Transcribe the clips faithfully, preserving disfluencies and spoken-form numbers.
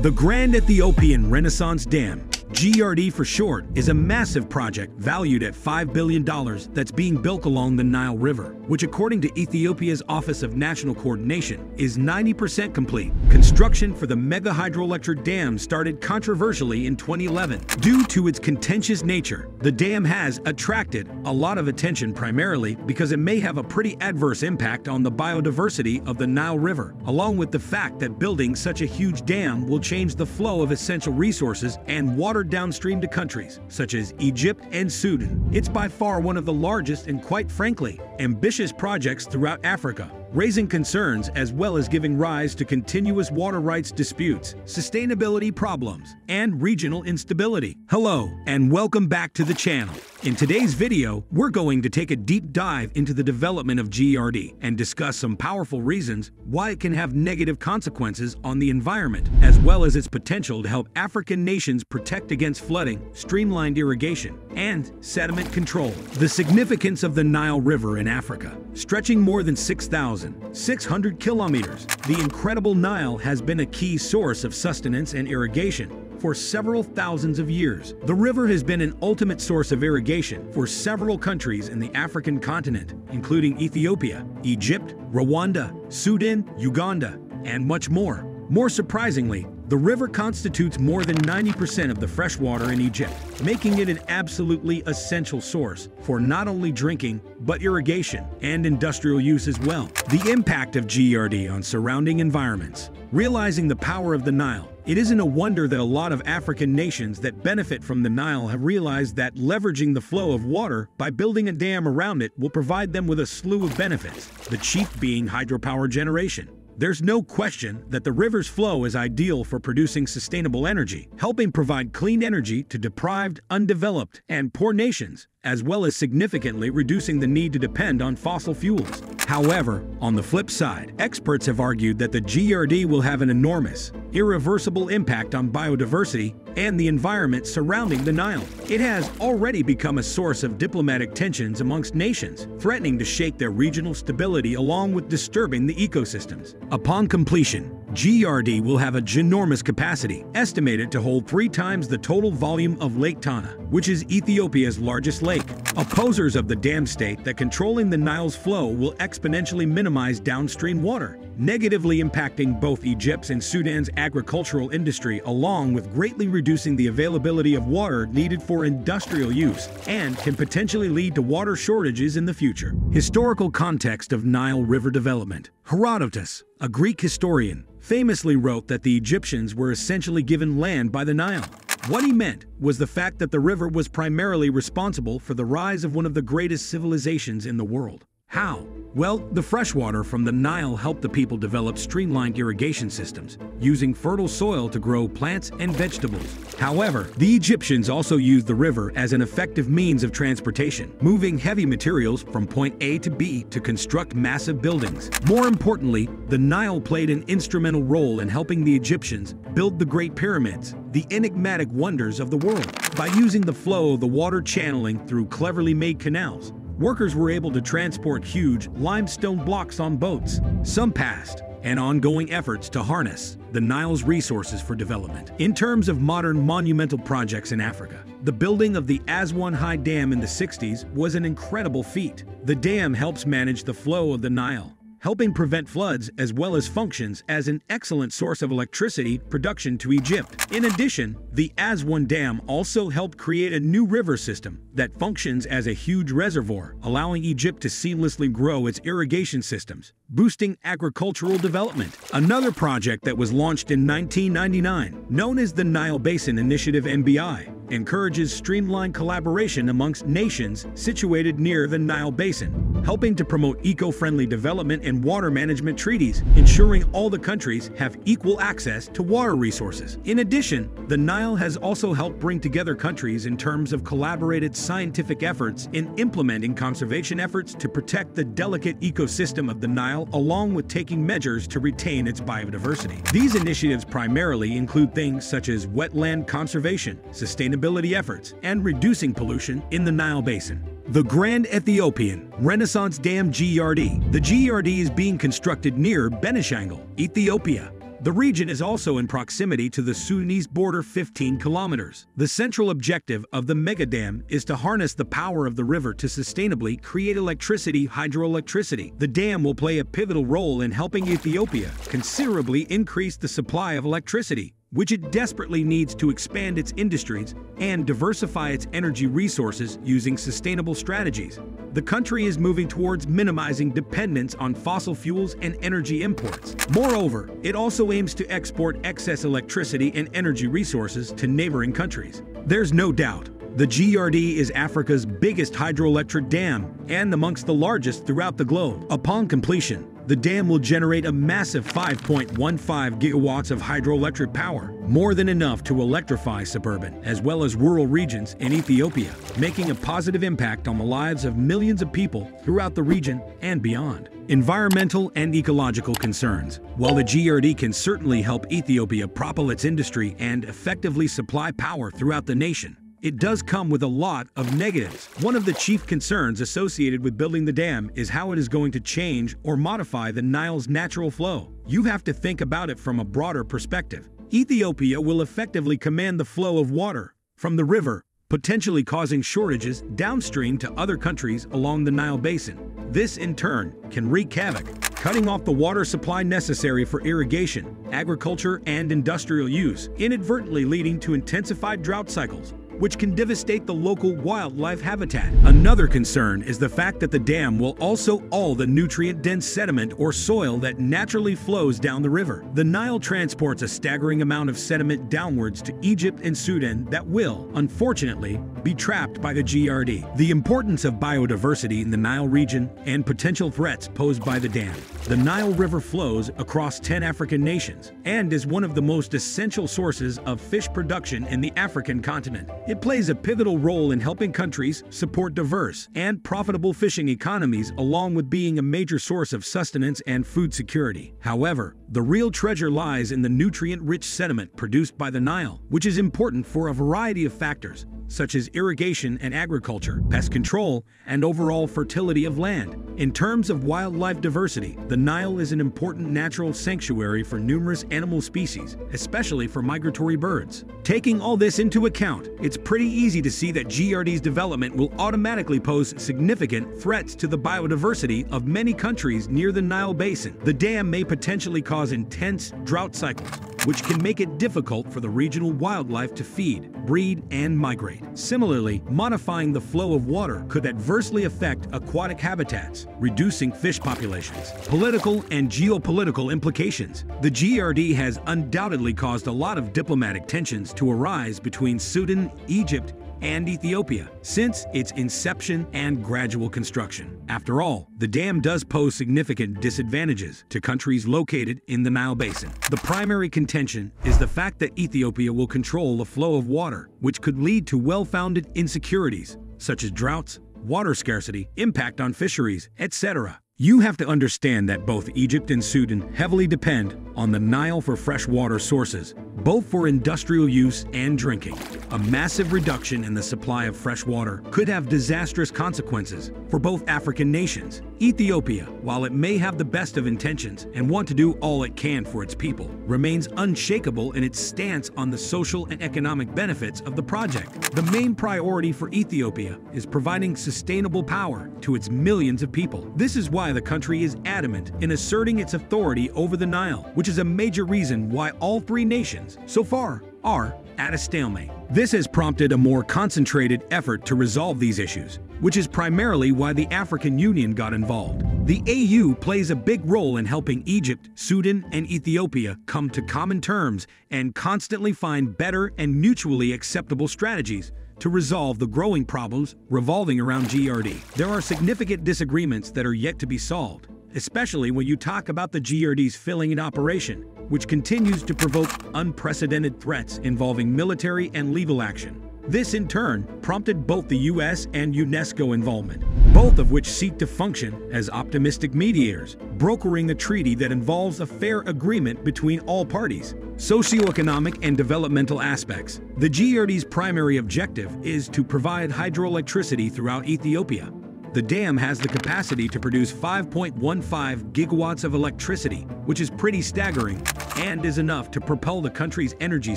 The Grand Ethiopian Renaissance Dam, G R D for short, is a massive project valued at five billion dollars that's being built along the Nile River, which according to Ethiopia's Office of National Coordination is ninety percent complete. Construction for the mega hydroelectric dam started controversially in twenty eleven. Due to its contentious nature, the dam has attracted a lot of attention primarily because it may have a pretty adverse impact on the biodiversity of the Nile River, along with the fact that building such a huge dam will change the flow of essential resources and water downstream to countries such as Egypt and Sudan. It's by far one of the largest and, quite frankly, ambitious projects throughout Africa, raising concerns as well as giving rise to continuous water rights disputes, sustainability problems, and regional instability. Hello, and welcome back to the channel. In today's video, we're going to take a deep dive into the development of G R D and discuss some powerful reasons why it can have negative consequences on the environment, as well as its potential to help African nations protect against flooding, streamlined irrigation, and sediment control. The significance of the Nile River in Africa, stretching more than six thousand six hundred kilometers, the incredible Nile has been a key source of sustenance and irrigation for several thousands of years. The river has been an ultimate source of irrigation for several countries in the African continent, including Ethiopia, Egypt, Rwanda, Sudan, Uganda, and much more. More surprisingly, the river constitutes more than ninety percent of the fresh water in Egypt, making it an absolutely essential source for not only drinking, but irrigation and industrial use as well. The impact of G R D on surrounding environments. Realizing the power of the Nile, it isn't a wonder that a lot of African nations that benefit from the Nile have realized that leveraging the flow of water by building a dam around it will provide them with a slew of benefits, the chief being hydropower generation. There's no question that the river's flow is ideal for producing sustainable energy, helping provide clean energy to deprived, undeveloped, and poor nations, as well as significantly reducing the need to depend on fossil fuels. However, on the flip side, experts have argued that the G R D will have an enormous, irreversible impact on biodiversity and the environment surrounding the Nile. It has already become a source of diplomatic tensions amongst nations, threatening to shake their regional stability along with disturbing the ecosystems. Upon completion, G R D will have a ginormous capacity, estimated to hold three times the total volume of Lake Tana, which is Ethiopia's largest lake. Opposers of the dam state that controlling the Nile's flow will exponentially minimize downstream water, negatively impacting both Egypt's and Sudan's agricultural industry, along with greatly reducing the availability of water needed for industrial use, and can potentially lead to water shortages in the future. Historical context of Nile River development. Herodotus, a Greek historian, famously wrote that the Egyptians were essentially given land by the Nile. What he meant was the fact that the river was primarily responsible for the rise of one of the greatest civilizations in the world. How? Well, the freshwater from the Nile helped the people develop streamlined irrigation systems, using fertile soil to grow plants and vegetables. However, the Egyptians also used the river as an effective means of transportation, moving heavy materials from point A to B to construct massive buildings. More importantly, the Nile played an instrumental role in helping the Egyptians build the Great Pyramids, the enigmatic wonders of the world. By using the flow of the water channeling through cleverly made canals, workers were able to transport huge limestone blocks on boats. Some past and ongoing efforts to harness the Nile's resources for development. In terms of modern monumental projects in Africa, the building of the Aswan High Dam in the sixties was an incredible feat. The dam helps manage the flow of the Nile, helping prevent floods as well as functions as an excellent source of electricity production to Egypt. In addition, the Aswan Dam also helped create a new river system that functions as a huge reservoir, allowing Egypt to seamlessly grow its irrigation systems, boosting agricultural development. Another project that was launched in nineteen ninety-nine, known as the Nile Basin Initiative N B I, encourages streamlined collaboration amongst nations situated near the Nile Basin, helping to promote eco-friendly development and water management treaties, ensuring all the countries have equal access to water resources. In addition, the Nile has also helped bring together countries in terms of collaborated scientific efforts in implementing conservation efforts to protect the delicate ecosystem of the Nile, along with taking measures to retain its biodiversity. These initiatives primarily include things such as wetland conservation, sustainability efforts, and reducing pollution in the Nile Basin. The Grand Ethiopian Renaissance Dam G R D. The G R D is being constructed near Benishangul, Ethiopia, The region is also in proximity to the Sudanese border fifteen kilometers. The central objective of the megadam is to harness the power of the river to sustainably create electricity, hydroelectricity. The dam will play a pivotal role in helping Ethiopia considerably increase the supply of electricity, which it desperately needs to expand its industries and diversify its energy resources using sustainable strategies. The country is moving towards minimizing dependence on fossil fuels and energy imports. Moreover, it also aims to export excess electricity and energy resources to neighboring countries. There's no doubt, the G R D is Africa's biggest hydroelectric dam and amongst the largest throughout the globe. Upon completion, the dam will generate a massive five point one five gigawatts of hydroelectric power, more than enough to electrify suburban as well as rural regions in Ethiopia, making a positive impact on the lives of millions of people throughout the region and beyond. Environmental and ecological concerns. While the G R D can certainly help Ethiopia propel its industry and effectively supply power throughout the nation, it does come with a lot of negatives. One of the chief concerns associated with building the dam is how it is going to change or modify the Nile's natural flow. You have to think about it from a broader perspective. Ethiopia will effectively command the flow of water from the river, potentially causing shortages downstream to other countries along the Nile Basin. This, in turn, can wreak havoc, cutting off the water supply necessary for irrigation, agriculture, and industrial use, inadvertently leading to intensified drought cycles, which can devastate the local wildlife habitat. Another concern is the fact that the dam will also all the nutrient-dense sediment or soil that naturally flows down the river. The Nile transports a staggering amount of sediment downwards to Egypt and Sudan that will, unfortunately, be trapped by the G R D. The importance of biodiversity in the Nile region and potential threats posed by the dam. The Nile River flows across ten African nations and is one of the most essential sources of fish production in the African continent. It plays a pivotal role in helping countries support diverse and profitable fishing economies, along with being a major source of sustenance and food security. However, the real treasure lies in the nutrient-rich sediment produced by the Nile, which is important for a variety of factors, such as irrigation and agriculture, pest control, and overall fertility of land. In terms of wildlife diversity, the Nile is an important natural sanctuary for numerous animal species, especially for migratory birds. Taking all this into account, it's pretty easy to see that G R D's development will automatically pose significant threats to the biodiversity of many countries near the Nile Basin. The dam may potentially cause intense drought cycles, which can make it difficult for the regional wildlife to feed, breed, and migrate. Similarly, modifying the flow of water could adversely affect aquatic habitats, reducing fish populations. Political and geopolitical implications. The G R D has undoubtedly caused a lot of diplomatic tensions to arise between Sudan, Egypt, and Ethiopia since its inception and gradual construction. After all, the dam does pose significant disadvantages to countries located in the Nile Basin. The primary contention is the fact that Ethiopia will control the flow of water, which could lead to well-founded insecurities, such as droughts, water scarcity, impact on fisheries, et cetera. You have to understand that both Egypt and Sudan heavily depend on the Nile for freshwater sources, both for industrial use and drinking. A massive reduction in the supply of fresh water could have disastrous consequences for both African nations. Ethiopia, while it may have the best of intentions and want to do all it can for its people, remains unshakable in its stance on the social and economic benefits of the project. The main priority for Ethiopia is providing sustainable power to its millions of people. This is why the country is adamant in asserting its authority over the Nile, which is a major reason why all three nations, so far, are at a stalemate. This has prompted a more concentrated effort to resolve these issues, which is primarily why the African Union got involved. The A U plays a big role in helping Egypt, Sudan, and Ethiopia come to common terms and constantly find better and mutually acceptable strategies to resolve the growing problems revolving around G R D. There are significant disagreements that are yet to be solved, especially when you talk about the G R D's filling in operation, which continues to provoke unprecedented threats involving military and legal action. This, in turn, prompted both the U S and UNESCO involvement, both of which seek to function as optimistic mediators, brokering a treaty that involves a fair agreement between all parties. Socioeconomic and developmental aspects. The G R D's primary objective is to provide hydroelectricity throughout Ethiopia, The dam has the capacity to produce five point one five gigawatts of electricity, which is pretty staggering, and is enough to propel the country's energy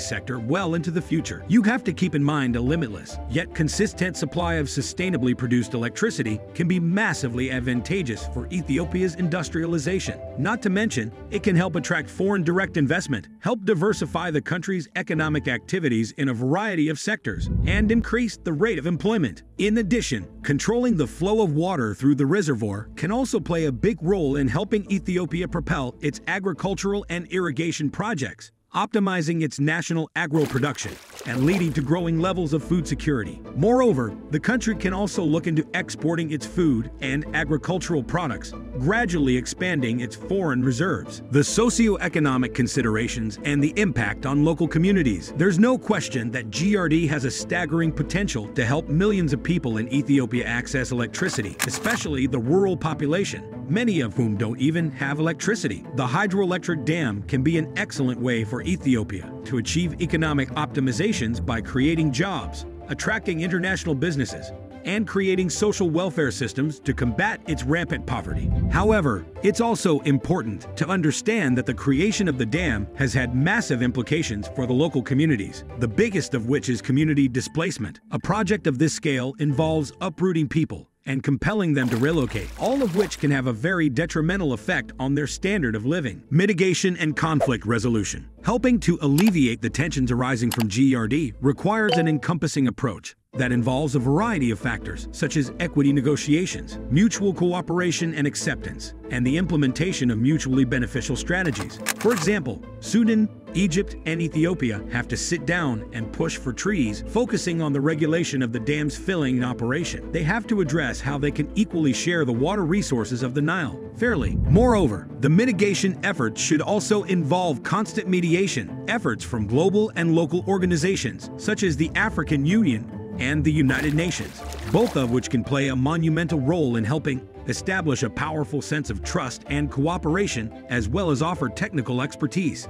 sector well into the future. You have to keep in mind a limitless, yet consistent supply of sustainably produced electricity can be massively advantageous for Ethiopia's industrialization. Not to mention, it can help attract foreign direct investment, help diversify the country's economic activities in a variety of sectors, and increase the rate of employment. In addition, controlling the flow of water through the reservoir can also play a big role in helping Ethiopia propel its agricultural and irrigation projects, optimizing its national agro-production and leading to growing levels of food security. Moreover, the country can also look into exporting its food and agricultural products, gradually expanding its foreign reserves. The socio-economic considerations and the impact on local communities. There's no question that G R D has a staggering potential to help millions of people in Ethiopia access electricity, especially the rural population, many of whom don't even have electricity. The hydroelectric dam can be an excellent way for Ethiopia to achieve economic optimization by creating jobs, attracting international businesses, and creating social welfare systems to combat its rampant poverty. However, it's also important to understand that the creation of the dam has had massive implications for the local communities, the biggest of which is community displacement. A project of this scale involves uprooting people and compelling them to relocate, all of which can have a very detrimental effect on their standard of living. Mitigation and conflict resolution. Helping to alleviate the tensions arising from G R D requires an encompassing approach that involves a variety of factors, such as equity negotiations, mutual cooperation and acceptance, and the implementation of mutually beneficial strategies. For example, Sudan, Egypt, and Ethiopia have to sit down and push for treaties focusing on the regulation of the dam's filling and operation. They have to address how they can equally share the water resources of the Nile fairly. Moreover, the mitigation efforts should also involve constant mediation efforts from global and local organizations, such as the African Union and the United Nations, both of which can play a monumental role in helping establish a powerful sense of trust and cooperation, as well as offer technical expertise.